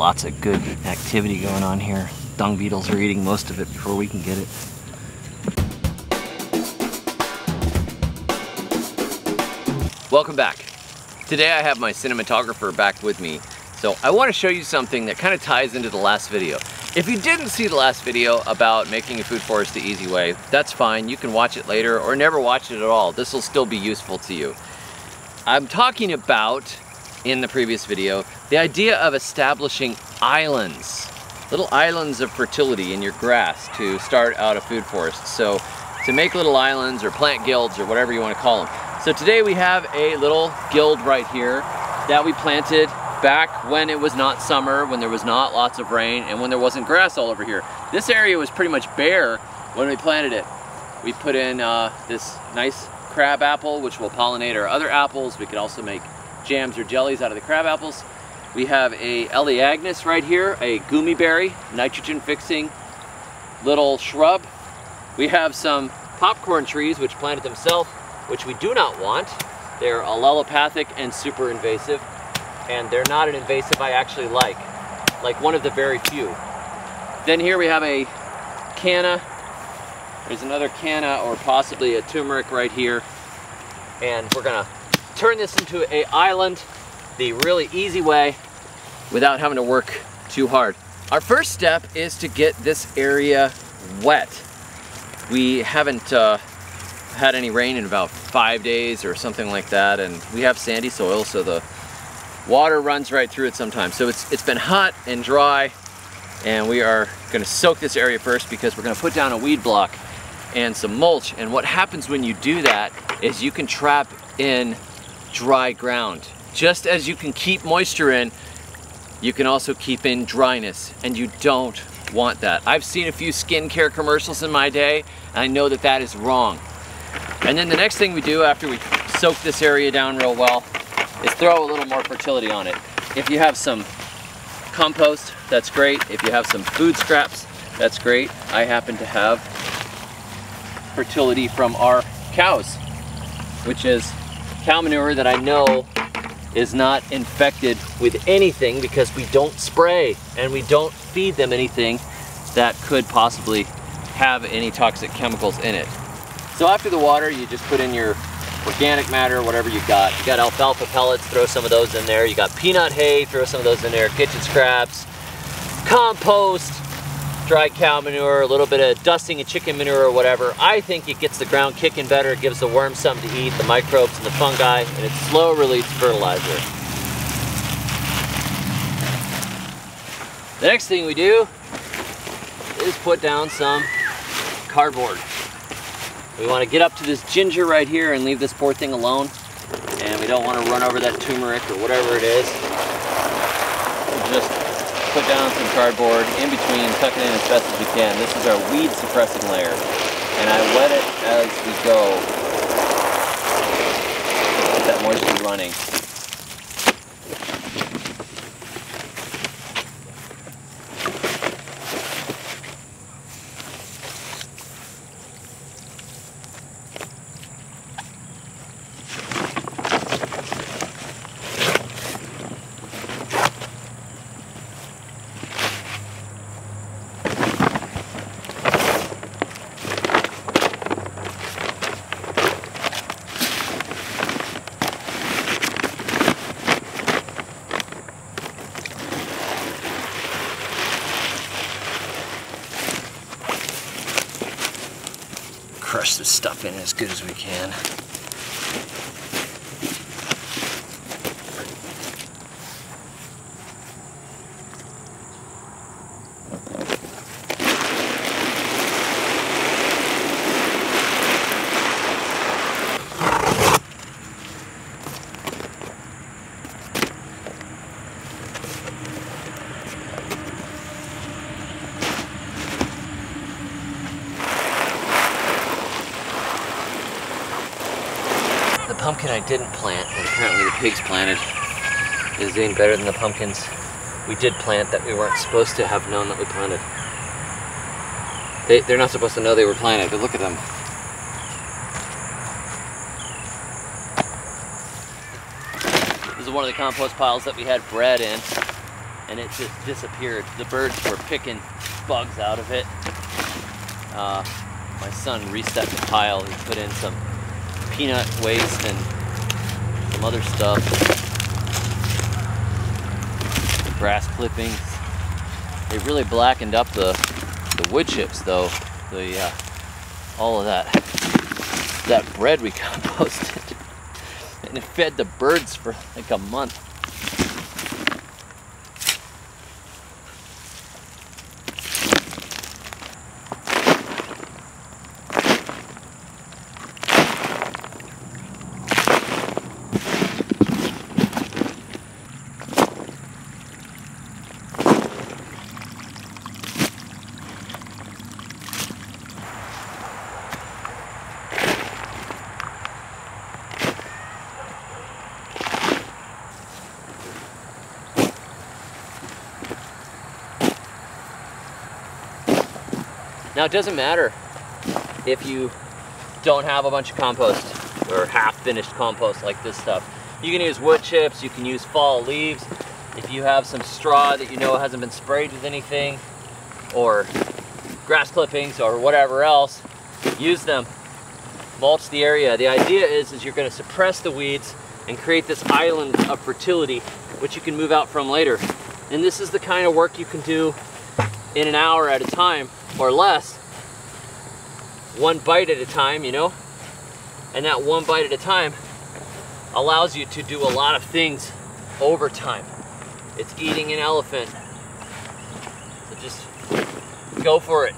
lots of good activity going on here. Dung beetles are eating most of it before we can get it. Welcome back. Today I have my cinematographer back with me. So I want to show you something that kind of ties into the last video. If you didn't see the last video about making a food forest the easy way, that's fine. You can watch it later or never watch it at all. This will still be useful to you. I'm talking about, in the previous video, the idea of establishing islands, little islands of fertility in your grass to start out a food forest. So to make little islands or plant guilds or whatever you want to call them. So today we have a little guild right here that we planted back when it was not summer, when there was not lots of rain, and when there wasn't grass all over here. This area was pretty much bare when we planted it. We put in this nice crab apple, which will pollinate our other apples. We could also make jams or jellies out of the crab apples. We have a Eleagnus right here, a Goumi berry, nitrogen fixing little shrub. We have some popcorn trees which planted themselves, which we do not want. They're allelopathic and super invasive. And they're not an invasive I actually like one of the very few. Then here we have a canna. There's another canna or possibly a turmeric right here. And we're gonna turn this into an island the really easy way without having to work too hard. Our first step is to get this area wet. We haven't had any rain in about 5 days or something like that, and we have sandy soil, so the water runs right through it sometimes. So it's been hot and dry, and we are gonna soak this area first because we're gonna put down a weed block and some mulch. And what happens when you do that is you can trap in dry ground. Just as you can keep moisture in, you can also keep in dryness, and you don't want that. I've seen a few skincare commercials in my day, and I know that that is wrong. And then the next thing we do after we soak this area down real well is throw a little more fertility on it. If you have some compost, that's great. If you have some food scraps, that's great. I happen to have fertility from our cows, which is cow manure that I know is not infected with anything because we don't spray and we don't feed them anything that could possibly have any toxic chemicals in it. So after the water, you just put in your organic matter, whatever you got. You got alfalfa pellets, throw some of those in there. You got peanut hay, throw some of those in there. Kitchen scraps, compost, dry cow manure, a little bit of dusting of chicken manure or whatever. I think it gets the ground kicking better. It gives the worms something to eat, the microbes and the fungi, and it's slow release fertilizer. The next thing we do is put down some cardboard. We want to get up to this ginger right here and leave this poor thing alone. And we don't want to run over that turmeric or whatever it is. Just put down some cardboard in between, tuck it in as best as we can. This is our weed suppressing layer. And I wet it as we go. Get that moisture running. Crush this stuff in as good as we can. The pumpkin I didn't plant, and apparently the pigs planted, is doing better than the pumpkins we did plant that we weren't supposed to have known that we planted. They're not supposed to know they were planted, but look at them. This is one of the compost piles that we had bread in, and it just disappeared. The birds were picking bugs out of it. My son reset the pile. He put in some peanut waste and some other stuff. The grass clippings. They really blackened up the wood chips though. The all of that bread we composted. And it fed the birds for like a month. Now it doesn't matter if you don't have a bunch of compost or half-finished compost like this stuff. You can use wood chips, you can use fall leaves. If you have some straw that you know hasn't been sprayed with anything, or grass clippings or whatever else, use them. Mulch the area. The idea is you're going to suppress the weeds and create this island of fertility which you can move out from later. And this is the kind of work you can do in an hour at a time, or less, one bite at a time, you know? And that one bite at a time allows you to do a lot of things over time. It's eating an elephant. So just go for it.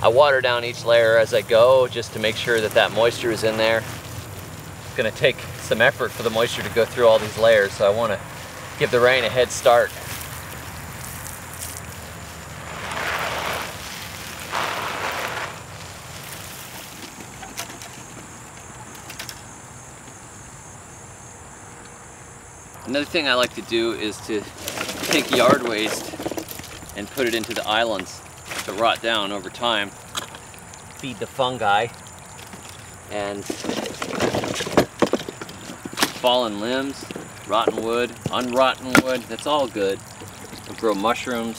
I water down each layer as I go, just to make sure that moisture is in there. It's going to take some effort for the moisture to go through all these layers, so I want to give the rain a head start. Another thing I like to do is to take yard waste and put it into the islands to rot down over time, feed the fungi, and fallen limbs, rotten wood, unrotten wood, that's all good. We'll grow mushrooms,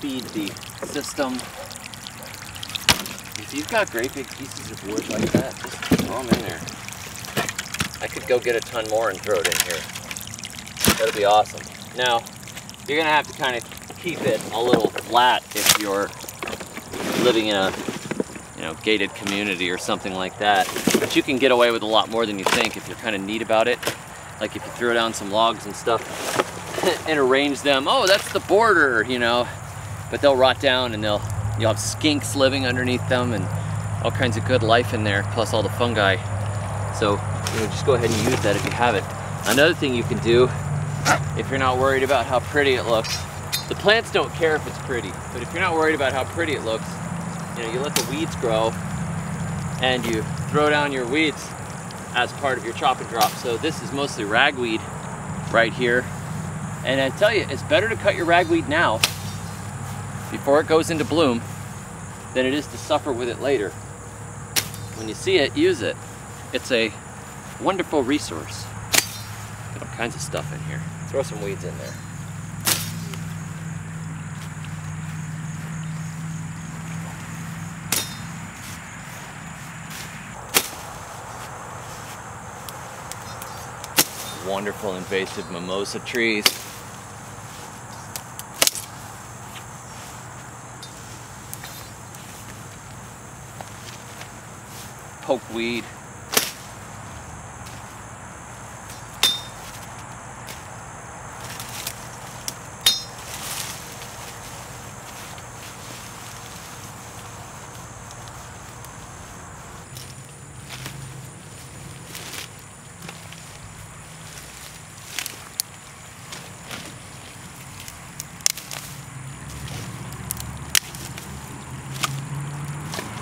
feed the system. If you've got great big pieces of wood like that, just throw them in there. I could go get a ton more and throw it in here. That'd be awesome. Now, you're going to have to kind of keep it a little flat if you're living in a gated community or something like that. But you can get away with a lot more than you think if you're kind of neat about it. Like if you throw down some logs and stuff and arrange them, oh, that's the border, you know. But they'll rot down and you'll have skinks living underneath them and all kinds of good life in there, plus all the fungi. So just go ahead and use that if you have it. Another thing you can do, if you're not worried about how pretty it looks, the plants don't care if it's pretty, but if you're not worried about how pretty it looks, you let the weeds grow and you throw down your weeds as part of your chop and drop. So this is mostly ragweed right here. And I tell you, it's better to cut your ragweed now before it goes into bloom than it is to suffer with it later. When you see it, use it. It's a wonderful resource. Got all kinds of stuff in here. Throw some weeds in there. Wonderful invasive mimosa trees. Pokeweed.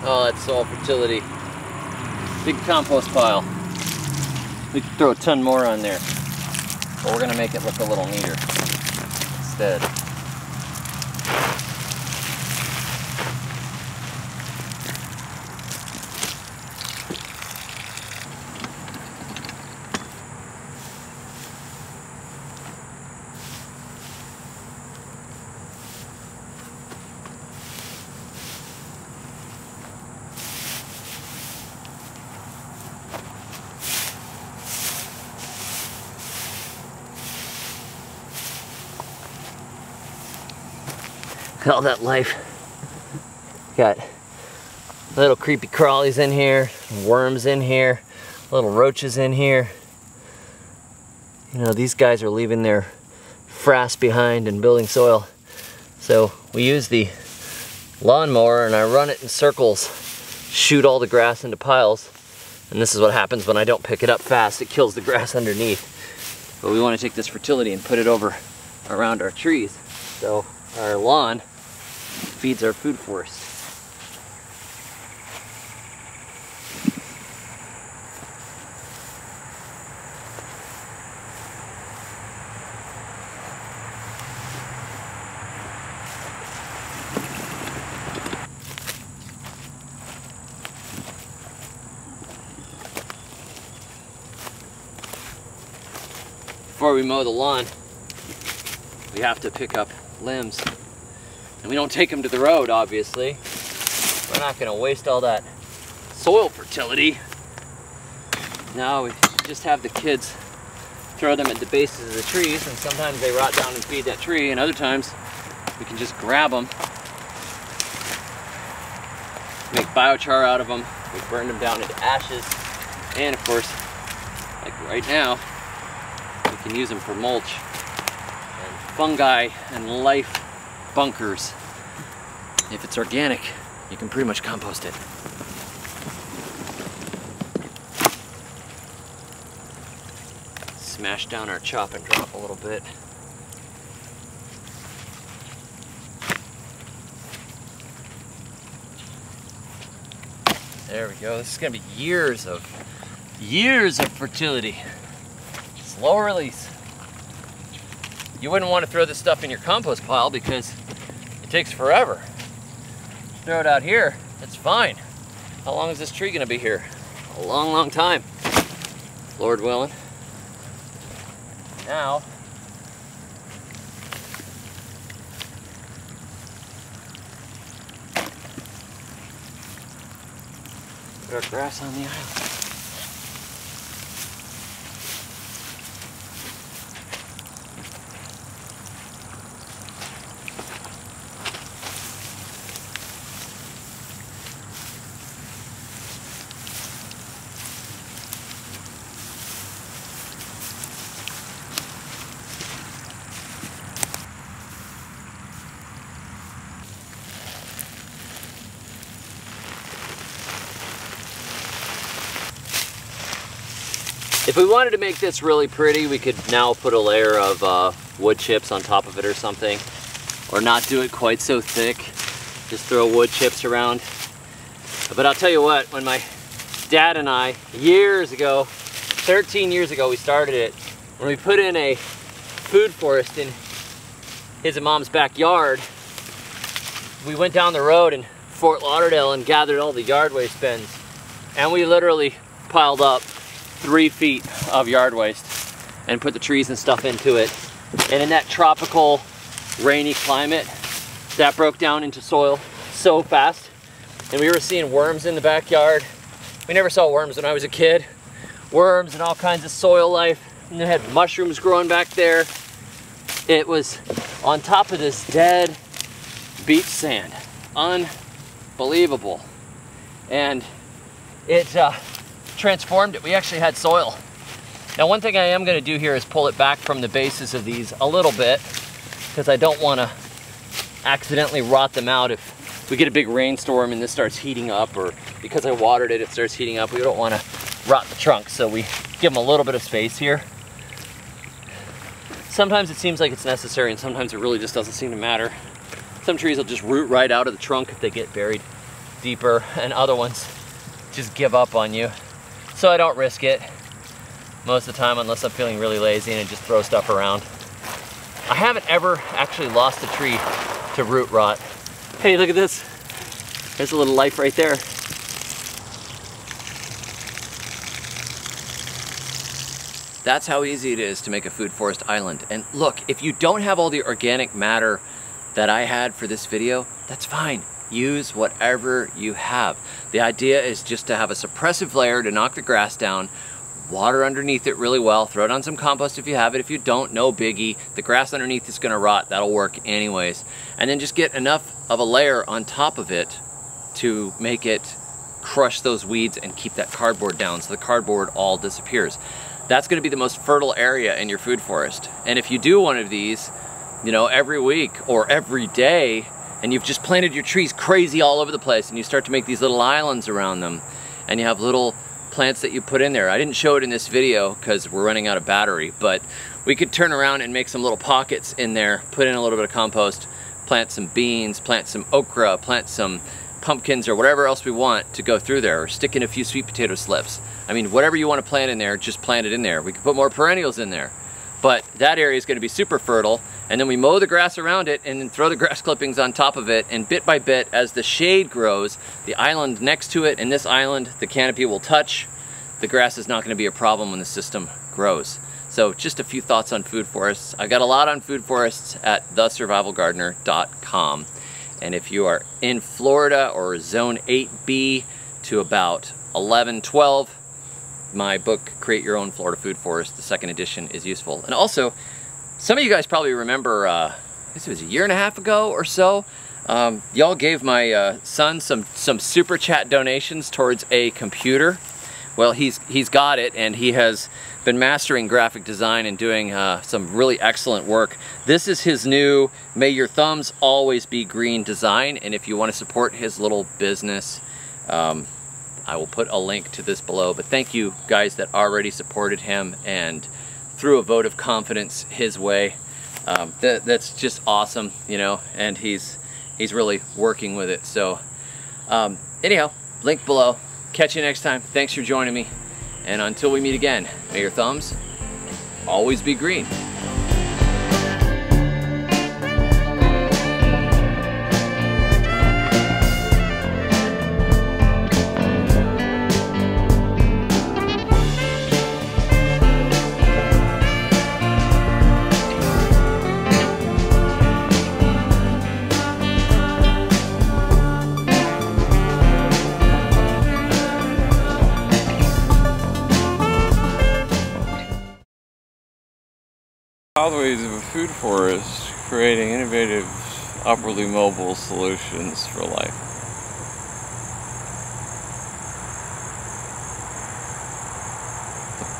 Oh, that's soil fertility. Big compost pile. We could throw a ton more on there, but we're gonna make it look a little neater instead. all that life. Got little creepy crawlies in here, worms in here, little roaches in here. You know, these guys are leaving their frass behind and building soil. So we use the lawnmower and I run it in circles, shoot all the grass into piles. And this is what happens when I don't pick it up fast, it kills the grass underneath. But we want to take this fertility and put it over around our trees. So our lawn feeds our food forest. Before we mow the lawn, we have to pick up limbs. And we don't take them to the road, obviously. We're not gonna waste all that soil fertility. No, we just have the kids throw them at the bases of the trees, and sometimes they rot down and feed that tree, and other times we can just grab them, make biochar out of them, we burn them down into ashes, and of course, like right now, can use them for mulch and fungi and life bunkers. If it's organic, you can pretty much compost it. Smash down our chop and drop a little bit. There we go. This is gonna be years of fertility. Slow release. You wouldn't want to throw this stuff in your compost pile because it takes forever. Throw it out here, it's fine. How long is this tree gonna be here? A long, long time, Lord willing. Now, put our grass on the island. If we wanted to make this really pretty, we could now put a layer of wood chips on top of it or something, or not do it quite so thick. Just throw wood chips around. But I'll tell you what, when my dad and I, years ago, 13 years ago we started it, when we put in a food forest in his and mom's backyard, we went down the road in Fort Lauderdale and gathered all the yard waste bins, and we literally piled up 3 feet of yard waste and put the trees and stuff into it. And in that tropical, rainy climate, that broke down into soil so fast. And we were seeing worms in the backyard. We never saw worms when I was a kid. Worms and all kinds of soil life. And they had mushrooms growing back there. It was on top of this dead beach sand. Unbelievable. And it, transformed it. We actually had soil. Now one thing I am going to do here is pull it back from the bases of these a little bit because I don't want to accidentally rot them out if we get a big rainstorm and this starts heating up, or because I watered it, it starts heating up. We don't want to rot the trunk, so we give them a little bit of space here. Sometimes it seems like it's necessary and sometimes it really just doesn't seem to matter. Some trees will just root right out of the trunk if they get buried deeper, and other ones just give up on you. So I don't risk it most of the time unless I'm feeling really lazy and I just throw stuff around. I haven't ever actually lost a tree to root rot. Hey, look at this. There's a little life right there. That's how easy it is to make a food forest island. And look, if you don't have all the organic matter that I had for this video, that's fine. Use whatever you have. The idea is just to have a suppressive layer to knock the grass down, water underneath it really well, throw down some compost if you have it. If you don't, no biggie. The grass underneath is gonna rot, that'll work anyways. And then just get enough of a layer on top of it to make it crush those weeds and keep that cardboard down so the cardboard all disappears. That's gonna be the most fertile area in your food forest. And if you do one of these, you know, every week or every day, and you've just planted your trees crazy all over the place and you start to make these little islands around them and you have little plants that you put in there. I didn't show it in this video because we're running out of battery, but we could turn around and make some little pockets in there, put in a little bit of compost, plant some beans, plant some okra, plant some pumpkins or whatever else we want to go through there, or stick in a few sweet potato slips. I mean, whatever you want to plant in there, just plant it in there. We could put more perennials in there. But that area is going to be super fertile, and then we mow the grass around it and then throw the grass clippings on top of it, and bit by bit, as the shade grows, the island next to it and this island, the canopy will touch. The grass is not going to be a problem when the system grows. So just a few thoughts on food forests. I got a lot on food forests at thesurvivalgardener.com. And if you are in Florida or zone 8B to about 11, 12, my book, Create Your Own Florida Food Forest, the second edition, is useful. And also, some of you guys probably remember, I guess it was a year and a half ago or so, y'all gave my son some super chat donations towards a computer. Well, he's got it, and he has been mastering graphic design and doing some really excellent work. This is his new May Your Thumbs Always Be Green design, and if you want to support his little business, I will put a link to this below, but thank you guys that already supported him and threw a vote of confidence his way. That's just awesome, you know, and he's really working with it. So anyhow, link below. Catch you next time. Thanks for joining me. And until we meet again, may your thumbs always be green. Pathways of a food forest, creating innovative, upwardly mobile solutions for life.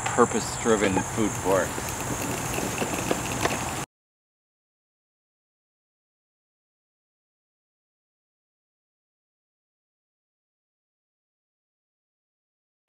The purpose-driven food forest.